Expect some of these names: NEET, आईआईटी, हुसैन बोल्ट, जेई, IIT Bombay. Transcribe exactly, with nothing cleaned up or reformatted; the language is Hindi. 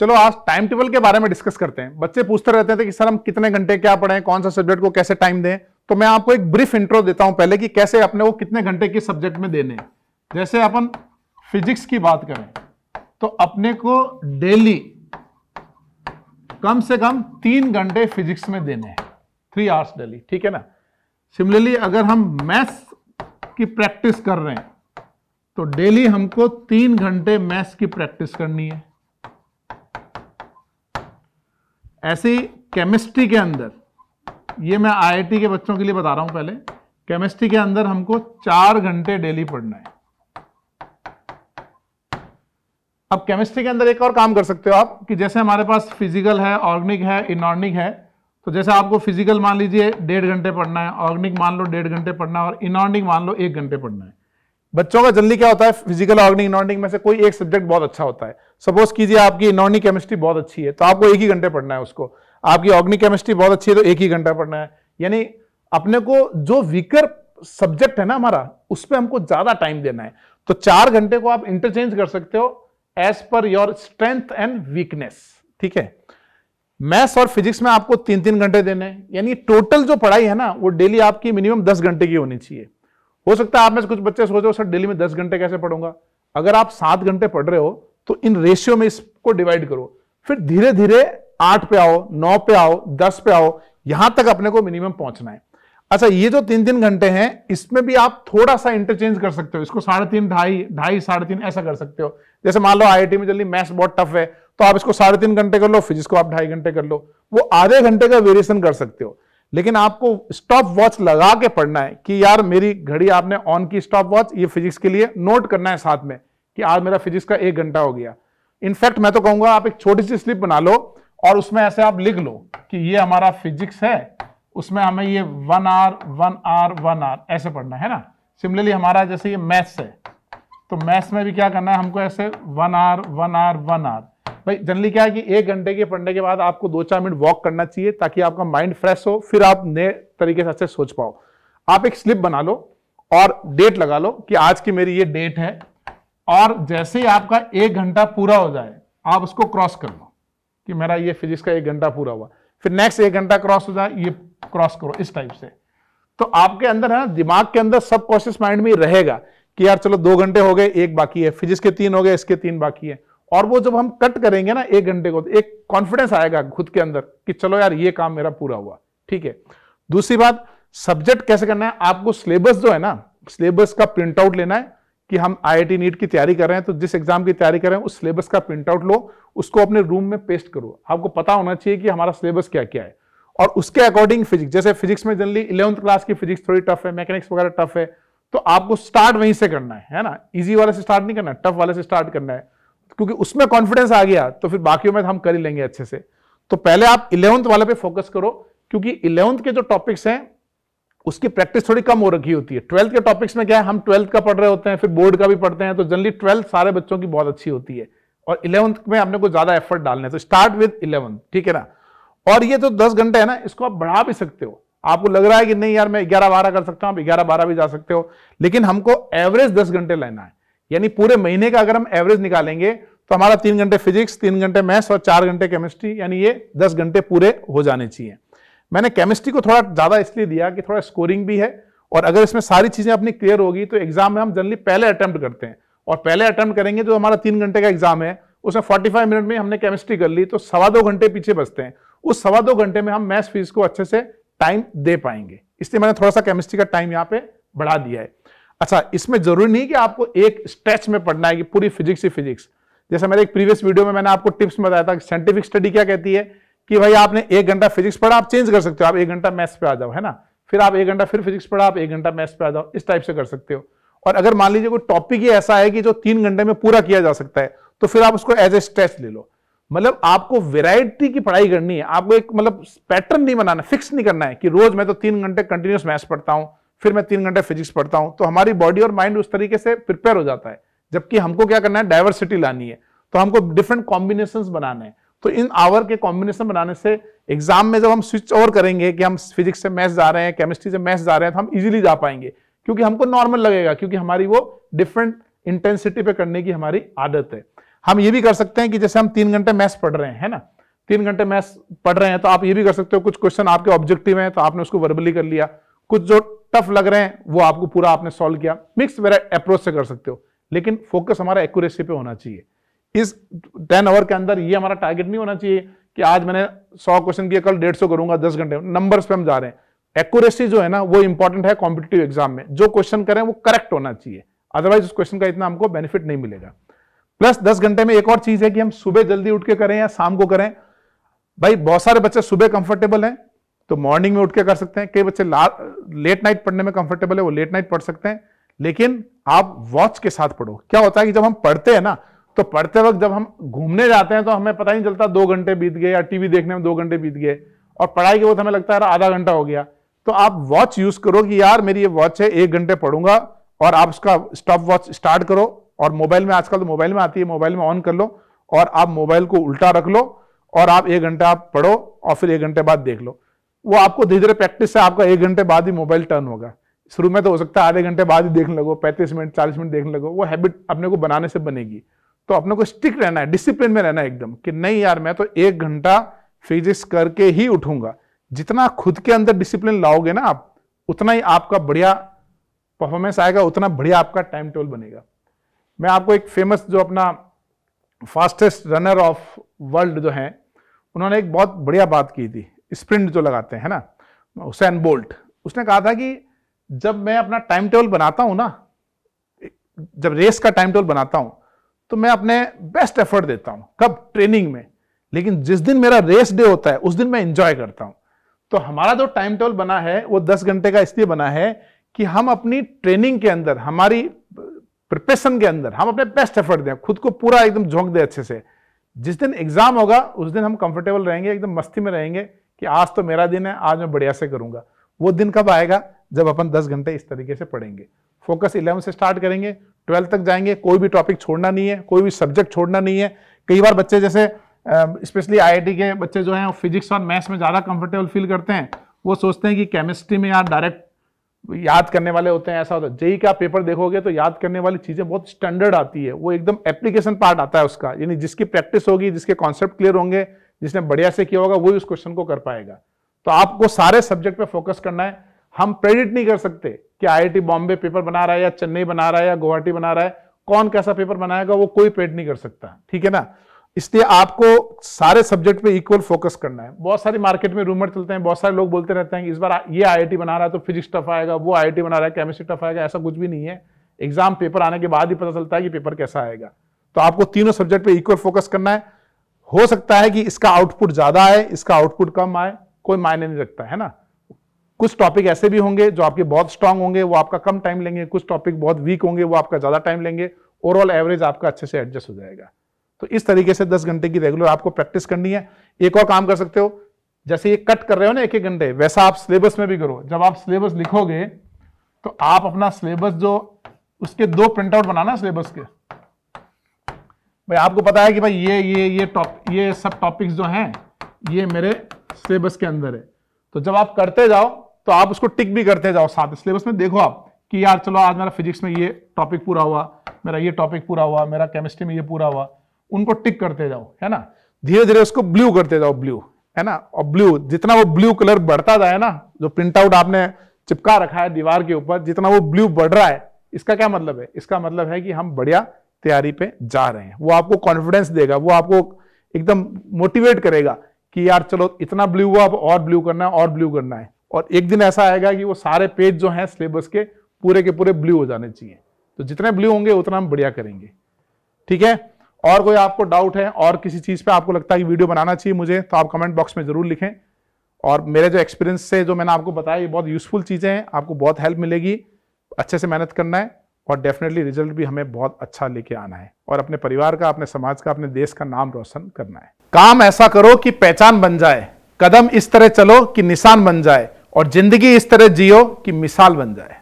चलो आप टाइम टेबल के बारे में डिस्कस करते हैं। बच्चे पूछते रहते थे कि सर हम कितने घंटे क्या पढ़ें, कौन सा सब्जेक्ट को कैसे टाइम दें। तो मैं आपको एक ब्रीफ इंट्रो देता हूं पहले कि कैसे अपने को कितने घंटे किस सब्जेक्ट में देने। जैसे अपन फिजिक्स की बात करें तो अपने को डेली कम से कम तीन घंटे फिजिक्स में देने हैं, थ्री आवर्स डेली, ठीक है ना। सिमिलरली अगर हम मैथ्स की प्रैक्टिस कर रहे हैं तो डेली हमको तीन घंटे मैथ्स की प्रैक्टिस करनी है। ऐसी केमिस्ट्री के अंदर, ये मैं आईआईटी के बच्चों के लिए बता रहा हूं, पहले केमिस्ट्री के अंदर हमको चार घंटे डेली पढ़ना है। अब केमिस्ट्री के अंदर एक और काम कर सकते हो आप कि जैसे हमारे पास फिजिकल है, ऑर्गेनिक है, इनऑर्गेनिक है। तो जैसे आपको फिजिकल मान लीजिए डेढ़ घंटे पढ़ना है, ऑर्गेनिक मान लो डेढ़ घंटे पढ़ना है और इनऑर्गेनिक मान लो एक घंटे पढ़ना है। बच्चों का जल्दी क्या होता है, फिजिकल ऑर्गेनिक इनऑर्गेनिक में से कोई एक सब्जेक्ट बहुत अच्छा होता है। सपोज कीजिए आपकी इनऑर्गेनिक केमिस्ट्री बहुत अच्छी है तो आपको एक ही घंटे पढ़ना है उसको, आपकी ऑर्गेनिक केमिस्ट्री बहुत अच्छी है तो एक ही घंटा पढ़ना है। यानी अपने को जो वीकर सब्जेक्ट है ना हमारा, उस पर हमको ज्यादा टाइम देना है। तो चार घंटे को आप इंटरचेंज कर सकते हो as per your strength and weakness, ठीक है। मैथ्स और फिजिक्स में आपको तीन तीन घंटे देने हैं, यानी टोटल जो पढ़ाई है ना वो डेली आपकी मिनिमम दस घंटे की होनी चाहिए। हो सकता है आप में से कुछ बच्चे सोचो सर डेली में दस घंटे कैसे पढ़ूंगा। अगर आप सात घंटे पढ़ रहे हो तो इन रेशियो में इसको डिवाइड करो, फिर धीरे धीरे आठ पे आओ, नौ पे आओ, दस पे आओ, यहां तक अपने को मिनिमम पहुंचना है। अच्छा, ये जो तीन तीन घंटे हैं इसमें भी आप थोड़ा सा इंटरचेंज कर सकते हो, इसको साढ़े तीन, ढाई, ढाई, साढ़े तीन ऐसा कर सकते हो। जैसे मान लो आईआईटी में जल्दी मैथ्स बहुत टफ है तो आप इसको साढ़े तीन घंटे कर लो, फिजिक्स को आप ढाई घंटे कर लो, वो आधे घंटे का वेरिएशन कर सकते हो। लेकिन आपको स्टॉप वॉच लगा के पढ़ना है कि यार मेरी घड़ी आपने ऑन की स्टॉप वॉच, ये फिजिक्स के लिए नोट करना है साथ में कि आज मेरा फिजिक्स का एक घंटा हो गया। इनफैक्ट मैं तो कहूंगा आप एक छोटी सी स्लिप बना लो और उसमें ऐसे आप लिख लो कि ये हमारा फिजिक्स है, उसमें हमें ये one hour one hour one hour ऐसे पढ़ना है ना। सिमिलरली हमारा जैसे ये मैथ्स है तो मैथ्स में भी क्या करना है हमको, ऐसे one hour one hour one hour. भाई जनरली क्या है कि एक घंटे के पढ़ने के बाद आपको दो चार मिनट वॉक करना चाहिए ताकि आपका माइंड फ्रेश हो, फिर आप नए तरीके से अच्छे सोच पाओ। आप एक स्लिप बना लो और डेट लगा लो कि आज की मेरी ये डेट है, और जैसे ही आपका एक घंटा पूरा हो जाए आप उसको क्रॉस कर लो कि मेरा ये फिजिक्स का एक घंटा पूरा हुआ। फिर नेक्स्ट एक घंटा क्रॉस हो जाए, ये क्रॉस करो, इस टाइप से। तो आपके अंदर है ना, दिमाग के अंदर सब कॉन्शियस माइंड में रहेगा कि यार चलो दो घंटे हो गए, एक बाकी है, फिजिक्स के तीन हो गए, इसके तीन बाकी है। और वो जब हम कट करेंगे ना एक घंटे को, तो एक कॉन्फिडेंस आएगा खुद के अंदर कि चलो यार ये काम मेरा पूरा हुआ, ठीक है। दूसरी बात, सब्जेक्ट कैसे करना है, आपको सिलेबस जो है ना, सिलेबस का प्रिंट आउट लेना है कि हम आईआईटी नीट की तैयारी कर रहे हैं तो जिस एग्जाम की तैयारी कर रहे हैं उस सिलेबस का प्रिंट आउट लो, उसको अपने रूम में पेस्ट करो। आपको पता होना चाहिए कि हमारा सिलेबस क्या क्या है और उसके अकॉर्डिंग फिजिक्स, जैसे फिजिक्स में जनरली इलेवंथ क्लास की फिजिक्स थोड़ी टफ है, मैकेनिक्स वगैरह टफ है, तो आपको स्टार्ट वहीं से करना है, है ना। इजी वाले से स्टार्ट नहीं करना, टफ वाले से स्टार्ट करना है, क्योंकि उसमें कॉन्फिडेंस आ गया तो फिर बाकियों में हम कर ही लेंगे अच्छे से। तो पहले आप इलेवंथ वाले पे फोकस करो क्योंकि इलेवंथ के जो टॉपिक्स हैं उसकी प्रैक्टिस थोड़ी कम हो रखी होती है। ट्वेल्थ के टॉपिक्स में क्या है, हम ट्वेल्थ का पढ़ रहे होते हैं, फिर बोर्ड का भी पढ़ते हैं, तो जनरली ट्वेल्थ सारे बच्चों की बहुत अच्छी होती है और इलेवंथ में अपने को ज्यादा एफर्ट डालना है। तो स्टार्ट विद इलेवंथ, ठीक है ना। और ये जो दस घंटे है ना, इसको आप बढ़ा भी सकते हो। आपको लग रहा है कि नहीं यार मैं ग्यारह बारह कर सकता हूँ, आप ग्यारह बारह भी जा सकते हो, लेकिन हमको एवरेज दस घंटे लेना है। यानी पूरे महीने का अगर हम एवरेज निकालेंगे तो हमारा तीन घंटे फिजिक्स, तीन घंटे मैथ्स और चार घंटे केमिस्ट्री, यानी ये दस घंटे पूरे हो जाने चाहिए। मैंने केमिस्ट्री को थोड़ा ज्यादा इसलिए दिया कि थोड़ा स्कोरिंग भी है और अगर इसमें सारी चीजें अपनी क्लियर होगी तो एग्जाम में हम जनरली पहले अटेम्प्ट करते हैं और पहले अटेम्प्ट करेंगे जो हमारा तीन घंटे का एग्जाम है उसमें पैंतालीस मिनट में हमने केमिस्ट्री कर ली तो सवा दो घंटे पीछे बचते हैं। उस सवा दो घंटे में हम मैथ्स फिजिक्स को अच्छे से टाइम दे पाएंगे, इसलिए मैंने थोड़ा सा केमिस्ट्री का टाइम यहाँ पे बढ़ा दिया है। अच्छा, इसमें जरूरी नहीं कि आपको एक स्ट्रेच में पढ़ना है कि पूरी फिजिक्स ही फिजिक्स। जैसे मेरे एक प्रीवियस वीडियो में मैंने आपको टिप्स बताया था साइंटिफिक स्टडी क्या कहती है कि भाई आपने एक घंटा फिजिक्स पढ़ा, आप चेंज कर सकते हो, आप एक घंटा मैथ्स पे आ जाओ, है ना। फिर आप एक घंटा फिर फिजिक्स पढ़ा, आप एक घंटा मैथ्स पे आ जाओ, इस टाइप से कर सकते हो। और अगर मान लीजिए कोई टॉपिक ही ऐसा है कि जो तीन घंटे में पूरा किया जा सकता है तो फिर आप उसको एज ए स्ट्रेच ले लो। मतलब आपको वेराइटी की पढ़ाई करनी है, आपको एक मतलब पैटर्न नहीं बनाना, फिक्स नहीं करना है कि रोज मैं तो तीन घंटे कंटिन्यूस मैथ्स पढ़ता हूँ, फिर मैं तीन घंटे फिजिक्स पढ़ता हूँ। तो हमारी बॉडी और माइंड उस तरीके से प्रिपेयर हो जाता है। जबकि हमको क्या करना है, डाइवर्सिटी लानी है, तो हमको डिफरेंट कॉम्बिनेशन बनाने हैं। तो इन आवर के कॉम्बिनेशन बनाने से एग्जाम में जब हम स्विच ओवर करेंगे कि हम फिजिक्स से मैथ्स जा रहे हैं, केमिस्ट्री से मैथ्स जा रहे हैं, तो हम इजीली जा पाएंगे क्योंकि हमको नॉर्मल लगेगा, क्योंकि हमारी वो डिफरेंट इंटेंसिटी पे करने की हमारी आदत है। हम ये भी कर सकते हैं कि जैसे हम तीन घंटे मैथ्स पढ़ रहे हैं, है ना, तीन घंटे मैथ्स पढ़ रहे हैं, तो आप ये भी कर सकते हो कुछ क्वेश्चन आपके ऑब्जेक्टिव हैं तो आपने उसको वर्बली कर लिया, कुछ जो टफ लग रहे हैं वो आपको पूरा आपने सॉल्व किया, मिक्स मेरा अप्रोच से कर सकते हो, लेकिन फोकस हमारा एक्यूरेसी पे होना चाहिए। इस टेन आवर के अंदर ये हमारा टारगेट नहीं होना चाहिए कि आज मैंने सौ क्वेश्चन किया, कल डेढ़ सौ करूंगा, दस घंटे नंबर्स पे हम जा रहे हैं। एक्यूरेसी जो है ना वो इंपॉर्टेंट है कॉम्पिटिटिव एग्जाम में, जो क्वेश्चन करें वो करेक्ट होना चाहिए, अदरवाइज उस क्वेश्चन का इतना हमको बेनिफिट नहीं मिलेगा। प्लस दस घंटे में एक और चीज है कि हम सुबह जल्दी उठ के करें या शाम को करें। भाई बहुत सारे बच्चे सुबह कंफर्टेबल हैं तो मॉर्निंग में उठ के कर सकते हैं, कई बच्चे लेट नाइट पढ़ने में कंफर्टेबल है वो लेट नाइट पढ़ सकते हैं, लेकिन आप वॉच के साथ पढ़ो। क्या होता है कि जब हम पढ़ते हैं ना तो पढ़ते वक्त जब हम घूमने जाते हैं तो हमें पता नहीं चलता दो घंटे बीत गए या टीवी देखने में दो घंटे बीत गए, और पढ़ाई के वक्त हमें लगता है आधा घंटा हो गया। तो आप वॉच यूज करो कि यार मेरी ये वॉच है, एक घंटे पढ़ूंगा, और आप उसका स्टॉप वॉच स्टार्ट करो, और मोबाइल में आजकल तो मोबाइल में आती है, मोबाइल में ऑन कर लो और आप मोबाइल को उल्टा रख लो और आप एक घंटा आप पढ़ो और फिर एक घंटे बाद देख लो। वो आपको धीरे धीरे प्रैक्टिस से आपका एक घंटे बाद ही मोबाइल टर्न होगा। शुरू में तो हो सकता है आधे घंटे बाद ही देखने लगो, पैंतीस मिनट चालीस मिनट देखने लगो, वो हैबिट अपने को बनाने से बनेगी। तो अपने को स्टिक रहना है, डिसिप्लिन में रहना है एकदम, कि नहीं यार मैं तो एक घंटा फिजिक्स करके ही उठूंगा। जितना खुद के अंदर डिसिप्लिन लाओगे ना आप, उतना ही आपका बढ़िया परफॉर्मेंस आएगा, उतना बढ़िया आपका टाइम टेबल बनेगा। मैं आपको एक फेमस जो अपना फास्टेस्ट रनर ऑफ वर्ल्ड जो है, उन्होंने एक बहुत बढ़िया बात की थी, स्प्रिंट जो लगाते हैं ना, हुसैन बोल्ट, उसने कहा था कि जब मैं अपना टाइम टेबल बनाता हूं ना, जब रेस का टाइम टेबल बनाता हूं तो मैं अपने बेस्ट एफर्ट देता हूं। कब? ट्रेनिंग में। लेकिन जिस दिन मेरा रेस डे होता है उस दिन मैं एंजॉय करता हूं। तो हमारा जो टाइम टेबल बना है वो दस घंटे का इसलिए बना है कि हम अपनी ट्रेनिंग के अंदर, हमारी प्रिपरेशन के अंदर हम अपने बेस्ट एफर्ट दें, खुद को पूरा एकदम झोंक दें अच्छे से। जिस दिन एग्जाम होगा उस दिन हम कंफर्टेबल रहेंगे, एकदम मस्ती में रहेंगे कि आज तो मेरा दिन है, आज मैं बढ़िया से करूंगा। वो दिन कब आएगा? जब अपन दस घंटे इस तरीके से पढ़ेंगे। फोकस इलेवन से स्टार्ट करेंगे, ट्वेल्थ तक जाएंगे, कोई भी टॉपिक छोड़ना नहीं है, कोई भी सब्जेक्ट छोड़ना नहीं है। कई बार बच्चे जैसे स्पेशली आईआईटी के बच्चे जो हैं फिजिक्स और मैथ्स में ज़्यादा कंफर्टेबल फील करते हैं, वो सोचते हैं कि केमिस्ट्री में यार डायरेक्ट याद करने वाले होते हैं। ऐसा होता है, जेई का पेपर देखोगे तो याद करने वाली चीज़ें बहुत स्टैंडर्ड आती है, वो एकदम एप्लीकेशन पार्ट आता है उसका, यानी जिसकी प्रैक्टिस होगी, जिसके कॉन्सेप्ट क्लियर होंगे, जिसने बढ़िया से किया होगा वही उस क्वेश्चन को कर पाएगा। तो आपको सारे सब्जेक्ट पे फोकस करना है। हम प्रेडिक्ट नहीं कर सकते कि आईआईटी बॉम्बे पेपर बना रहा है या चेन्नई बना रहा है या गुवाहाटी बना रहा है, कौन कैसा पेपर बनाएगा वो कोई प्रेडिक्ट नहीं कर सकता, ठीक है ना। इसलिए आपको सारे सब्जेक्ट पे इक्वल फोकस करना है। बहुत सारी मार्केट में रूमर चलते हैं, बहुत सारे लोग बोलते रहते हैं कि इस बार ये आईआईटी बना रहा है तो फिजिक्स टफ आएगा, वो आईआईटी बना रहा है केमिस्ट्री टफ आएगा। ऐसा कुछ भी नहीं है, एग्जाम पेपर आने के बाद ही पता चलता है कि पेपर कैसा आएगा। तो आपको तीनों सब्जेक्ट पे इक्वल फोकस करना है। हो सकता है कि इसका आउटपुट ज्यादा आए, इसका आउटपुट कम आए, कोई मायने नहीं रखता, है ना। कुछ टॉपिक ऐसे भी होंगे जो आपके बहुत स्ट्रांग होंगे, वो आपका कम टाइम लेंगे, कुछ टॉपिक बहुत वीक होंगे, वो आपका ज्यादा टाइम लेंगे। ओवरऑल एवरेज आपका अच्छे से एडजस्ट हो जाएगा। तो इस तरीके से दस घंटे की रेगुलर आपको प्रैक्टिस करनी है। एक और काम कर सकते हो, जैसे ये कट कर रहे हो ना एक एक घंटे, वैसा आप सिलेबस में भी करो। जब आप सिलेबस लिखोगे तो आप अपना सिलेबस जो, उसके दो प्रिंटआउट बनाना सिलेबस के। भाई आपको पता है कि भाई ये ये ये टॉप ये सब टॉपिक्स जो हैं ये मेरे सिलेबस के अंदर है। तो जब आप करते जाओ तो आप उसको टिक भी करते जाओ साथ सिलेबस में। देखो आप कि यार चलो आज मेरा फिजिक्स में ये टॉपिक पूरा हुआ, मेरा ये टॉपिक पूरा हुआ, मेरा केमिस्ट्री में ये पूरा हुआ, उनको टिक करते जाओ, है ना। धीरे धीरे उसको ब्लू करते जाओ, ब्लू, है ना। और ब्लू जितना वो ब्लू कलर बढ़ता जाए ना, जो प्रिंट आउट आपने चिपका रखा है दीवार के ऊपर, जितना वो ब्लू बढ़ रहा है, इसका क्या मतलब है? इसका मतलब है कि हम बढ़िया तैयारी पे जा रहे हैं। वो आपको कॉन्फिडेंस देगा, वो आपको एकदम मोटिवेट करेगा कि यार चलो इतना ब्लू हुआ, अब और ब्लू करना है और ब्लू करना है। और एक दिन ऐसा आएगा कि वो सारे पेज जो है सिलेबस के पूरे के पूरे ब्लू हो जाने चाहिए। तो जितने ब्लू होंगे उतना हम बढ़िया करेंगे, ठीक है। और कोई आपको डाउट है और किसी चीज़ पे आपको लगता है कि वीडियो बनाना चाहिए मुझे, तो आप कमेंट बॉक्स में ज़रूर लिखें। और मेरे जो एक्सपीरियंस से जो मैंने आपको बताया, ये बहुत यूज़फुल चीज़ें हैं, आपको बहुत हेल्प मिलेगी। अच्छे से मेहनत करना है और डेफिनेटली रिजल्ट भी हमें बहुत अच्छा लेके आना है, और अपने परिवार का, अपने समाज का, अपने देश का नाम रोशन करना है। काम ऐसा करो कि पहचान बन जाए, कदम इस तरह चलो कि निशान बन जाए, और जिंदगी इस तरह जियो कि मिसाल बन जाए।